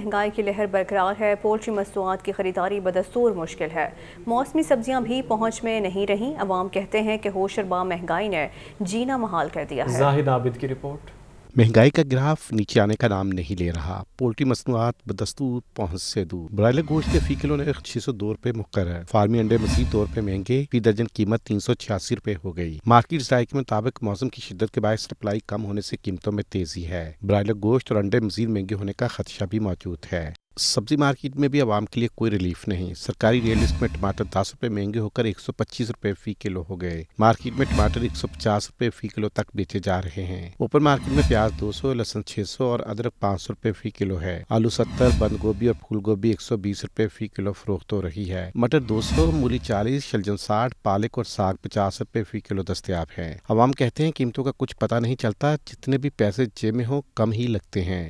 महंगाई की लहर बरकरार है। पोल्ट्री मसनूआत की खरीदारी बदस्तूर मुश्किल है। मौसमी सब्जियां भी पहुंच में नहीं रहीं। अवाम कहते हैं कि होशरबा महंगाई ने जीना महाल कर दिया है। ज़ाहिद आबिद की रिपोर्ट। महंगाई का ग्राफ नीचे आने का नाम नहीं ले रहा। पोल्ट्री मसनूआत बदस्तूर पहुँच से दूर। ब्रायलर गोश्त के फी किलो ने 602 रुपए मुकर्रर। फार्मी अंडे मजीद 2 रुपए महंगे, फी दर्जन कीमत 386 रुपए हो गई। मार्केट ज़राए के मुताबिक मौसम की शिद्दत के बायस सप्लाई कम होने से कीमतों में तेजी है। ब्रायलर गोश्त और अंडे मजीद महंगे होने का खदशा भी मौजूद है। सब्जी मार्केट में भी आवाम के लिए कोई रिलीफ नहीं। सरकारी रेट लिस्ट में टमाटर 10 रुपए महंगे होकर 125 रुपए फी किलो हो गए। मार्केट में टमाटर 150 रुपए फी किलो तक बेचे जा रहे हैं। ओपन मार्केट में प्याज 200, लहसुन 600 और अदरक 500 रुपए फी किलो है। आलू 70, बंद गोभी और फूल गोभी 120 रुपए फी किलो फरोख्त हो रही है। मटर 200, मूली 40, शलजम 60, पालक और साग 50 रुपए फी किलो दस्तियाब है। आवाम कहते हैं कीमतों का कुछ पता नहीं चलता, जितने भी पैसे जेब में हो कम ही लगते हैं।